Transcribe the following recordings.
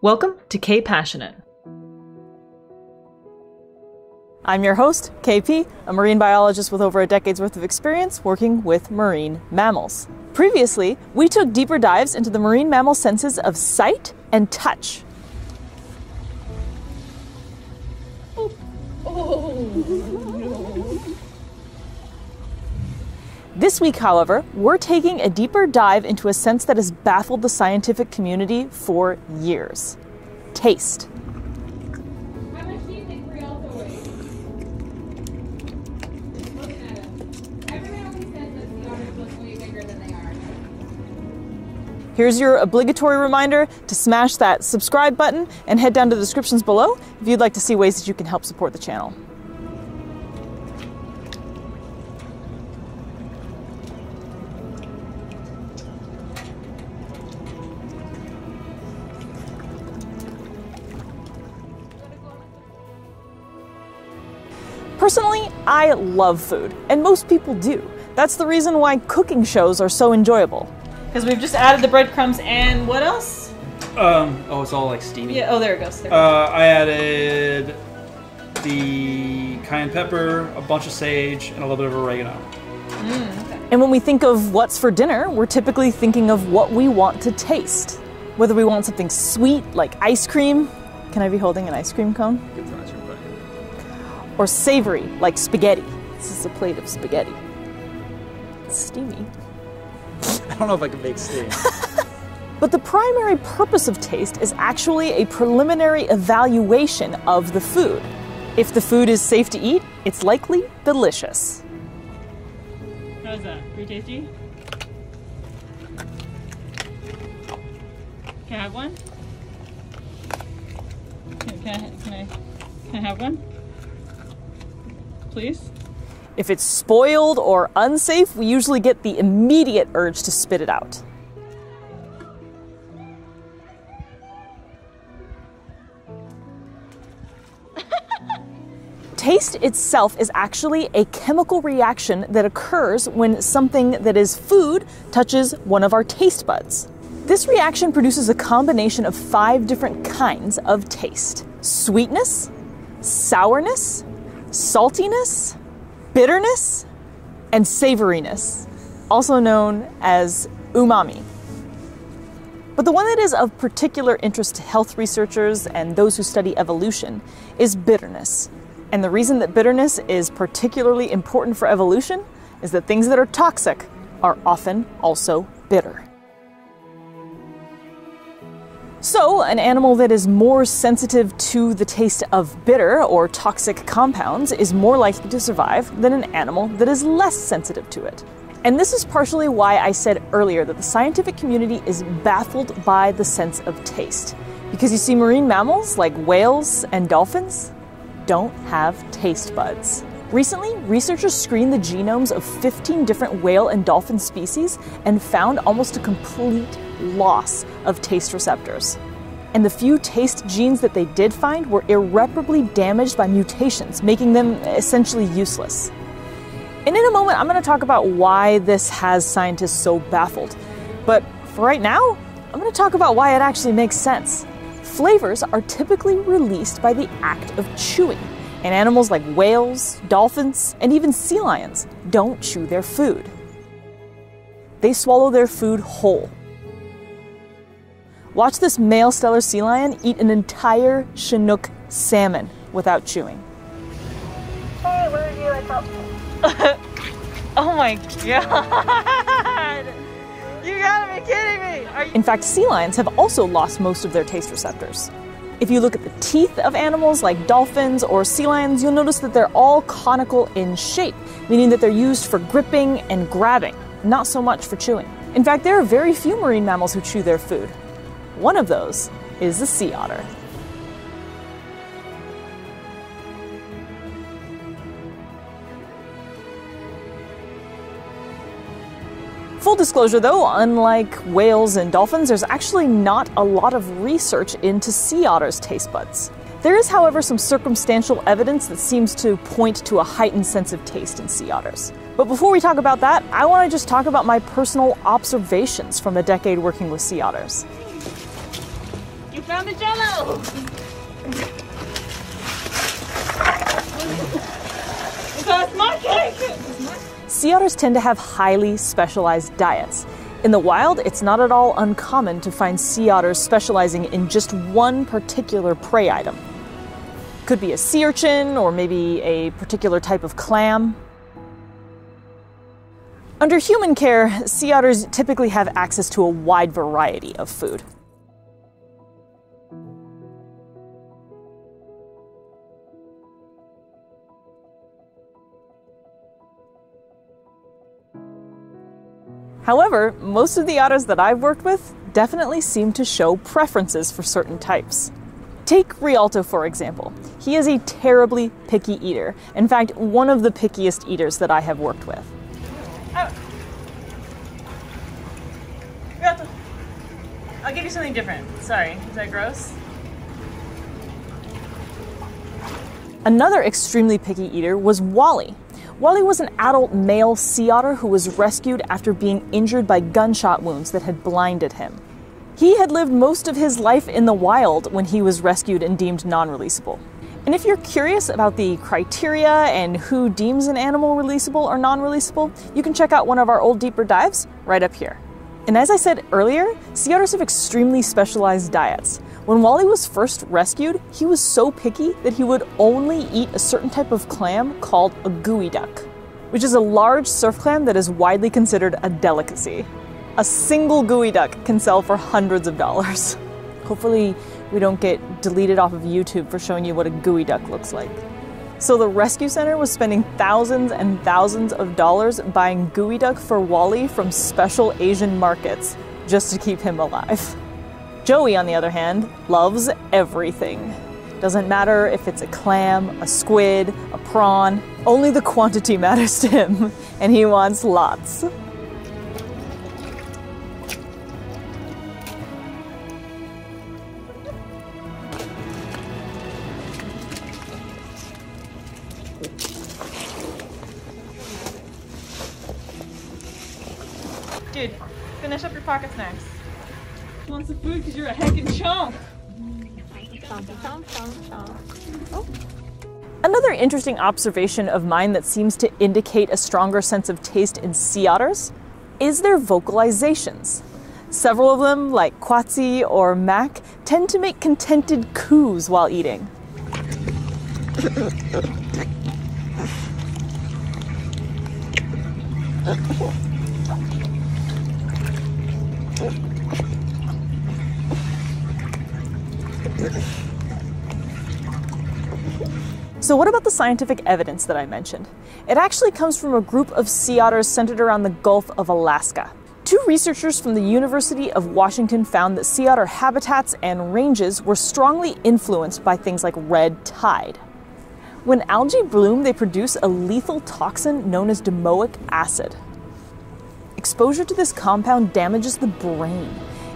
Welcome to K Passionate. I'm your host, KP, a marine biologist with over a decade's worth of experience working with marine mammals. Previously, we took deeper dives into the marine mammal senses of sight and touch. This week, however, we're taking a deeper dive into a sense that has baffled the scientific community for years. Taste. How much do you think Rialto weighs? Just looking at them. Everyone always says that the otters look way bigger than they are. Here's your obligatory reminder to smash that subscribe button and head down to the descriptions below if you'd like to see ways that you can help support the channel. Personally, I love food, and most people do. That's the reason why cooking shows are so enjoyable. Because we've just added the breadcrumbs and what else? Oh, it's all like steamy. Yeah, oh, there it goes. There it goes. I added the cayenne pepper, a bunch of sage, and a little bit of oregano. Okay. And when we think of what's for dinner, we're typically thinking of what we want to taste. Whether we want something sweet, like ice cream. Can I be holding an ice cream cone? It's an ice cream cone. Or savory, like spaghetti. This is a plate of spaghetti. It's steamy. I don't know if I can make steam. But the primary purpose of taste is actually a preliminary evaluation of the food. If the food is safe to eat, it's likely delicious. How's that? Pretty tasty? Can I have one? Can I have one? Please? If it's spoiled or unsafe, we usually get the immediate urge to spit it out. Taste itself is actually a chemical reaction that occurs when something that is food touches one of our taste buds. This reaction produces a combination of 5 different kinds of taste: sweetness, sourness, saltiness, bitterness, and savoriness, also known as umami. But the one that is of particular interest to health researchers and those who study evolution is bitterness. And the reason that bitterness is particularly important for evolution is that things that are toxic are often also bitter. So, an animal that is more sensitive to the taste of bitter or toxic compounds is more likely to survive than an animal that is less sensitive to it. And this is partially why I said earlier that the scientific community is baffled by the sense of taste. Because you see, marine mammals like whales and dolphins don't have taste buds. Recently, researchers screened the genomes of 15 different whale and dolphin species and found almost a complete loss of taste receptors. And the few taste genes that they did find were irreparably damaged by mutations, making them essentially useless. And in a moment, I'm going to talk about why this has scientists so baffled. But for right now, I'm going to talk about why it actually makes sense. Flavors are typically released by the act of chewing, and animals like whales, dolphins, and even sea lions don't chew their food. They swallow their food whole. Watch this male stellar sea lion eat an entire Chinook salmon without chewing. Hey, what would you like help? Oh my god! You gotta be kidding me! In fact, sea lions have also lost most of their taste receptors. If you look at the teeth of animals like dolphins or sea lions, you'll notice that they're all conical in shape, meaning that they're used for gripping and grabbing, not so much for chewing. In fact, there are very few marine mammals who chew their food. One of those is the sea otter. Full disclosure though, unlike whales and dolphins, there's actually not a lot of research into sea otters' taste buds. There is, however, some circumstantial evidence that seems to point to a heightened sense of taste in sea otters. But before we talk about that, I want to just talk about my personal observations from a decade working with sea otters. Found the jello! That's my cake! Sea otters tend to have highly specialized diets. In the wild, it's not at all uncommon to find sea otters specializing in just one particular prey item. Could be a sea urchin or maybe a particular type of clam. Under human care, sea otters typically have access to a wide variety of food. However, most of the otters that I've worked with definitely seem to show preferences for certain types. Take Rialto, for example. He is a terribly picky eater. In fact, one of the pickiest eaters that I have worked with. Oh. Rialto, I'll give you something different. Sorry, is that gross? Another extremely picky eater was Wally. Wally was an adult male sea otter who was rescued after being injured by gunshot wounds that had blinded him. He had lived most of his life in the wild when he was rescued and deemed non-releasable. And if you're curious about the criteria and who deems an animal releasable or non-releasable, you can check out one of our old deeper dives right up here. And as I said earlier, sea otters have extremely specialized diets. When Wally was first rescued, he was so picky that he would only eat a certain type of clam called a geoduck, which is a large surf clam that is widely considered a delicacy. A single geoduck can sell for hundreds of dollars. Hopefully we don't get deleted off of YouTube for showing you what a geoduck looks like. So the rescue center was spending thousands and thousands of dollars buying geoduck for Wally from special Asian markets just to keep him alive. Joey, on the other hand, loves everything. Doesn't matter if it's a clam, a squid, a prawn, only the quantity matters to him, and he wants lots. Dude, finish up your pockets next. Want some food because you're a heckin' chump. Oh. Another interesting observation of mine that seems to indicate a stronger sense of taste in sea otters is their vocalizations. Several of them, like Kwazi or Mac, tend to make contented coos while eating. So what about the scientific evidence that I mentioned? It actually comes from a group of sea otters centered around the Gulf of Alaska. Two researchers from the University of Washington found that sea otter habitats and ranges were strongly influenced by things like red tide. When algae bloom, they produce a lethal toxin known as domoic acid. Exposure to this compound damages the brain.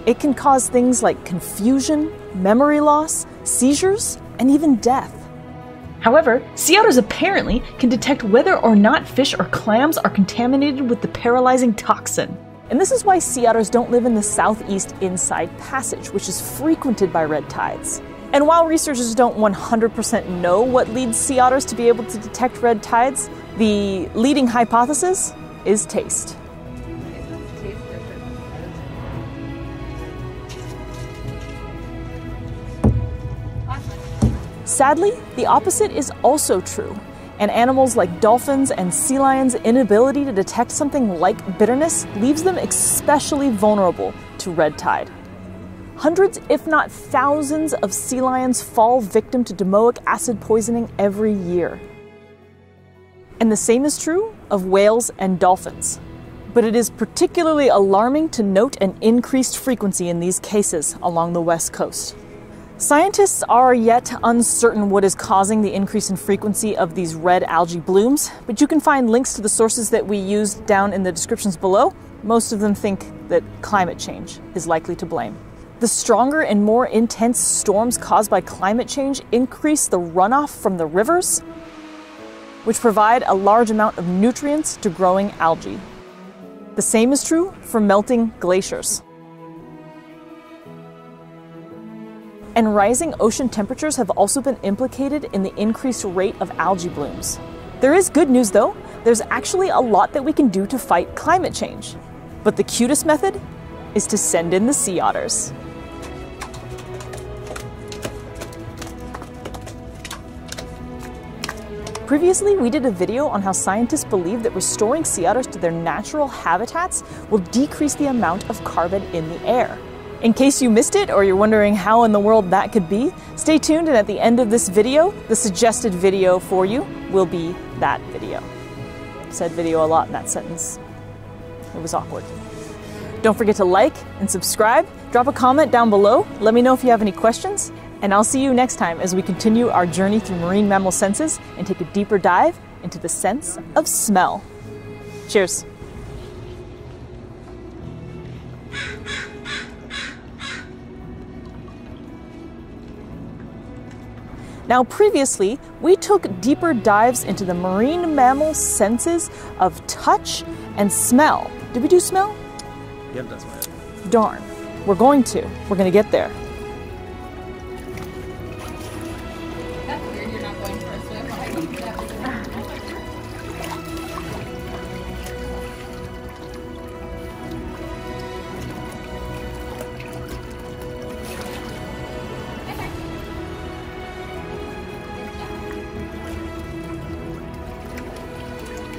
It can cause things like confusion, memory loss, seizures, and even death. However, sea otters apparently can detect whether or not fish or clams are contaminated with the paralyzing toxin. And this is why sea otters don't live in the southeast inside passage, which is frequented by red tides. And while researchers don't 100% know what leads sea otters to be able to detect red tides, the leading hypothesis is taste. Sadly, the opposite is also true, and animals like dolphins and sea lions' inability to detect something like bitterness leaves them especially vulnerable to red tide. Hundreds, if not thousands, of sea lions fall victim to domoic acid poisoning every year. And the same is true of whales and dolphins. But it is particularly alarming to note an increased frequency in these cases along the West Coast. Scientists are yet uncertain what is causing the increase in frequency of these red algae blooms, but you can find links to the sources that we used down in the descriptions below. Most of them think that climate change is likely to blame. The stronger and more intense storms caused by climate change increase the runoff from the rivers, which provide a large amount of nutrients to growing algae. The same is true for melting glaciers. And rising ocean temperatures have also been implicated in the increased rate of algae blooms. There is good news though. There's actually a lot that we can do to fight climate change. But the cutest method is to send in the sea otters. Previously, we did a video on how scientists believe that restoring sea otters to their natural habitats will decrease the amount of carbon in the air. In case you missed it or you're wondering how in the world that could be, stay tuned and at the end of this video, the suggested video for you will be that video. Said video a lot in that sentence. It was awkward. Don't forget to like and subscribe. Drop a comment down below. Let me know if you have any questions. And I'll see you next time as we continue our journey through marine mammal senses and take a deeper dive into the sense of smell. Cheers. Now previously, we took deeper dives into the marine mammal senses of touch and smell. Did we do smell? You haven't done smell yet. Darn. We're going to get there.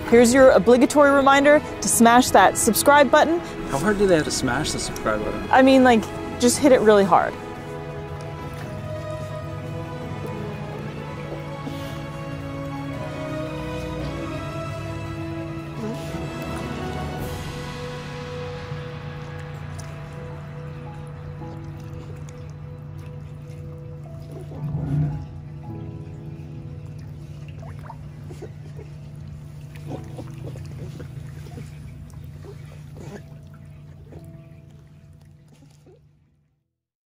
Here's your obligatory reminder to smash that subscribe button. How hard do they have to smash the subscribe button? I mean, like, just hit it really hard.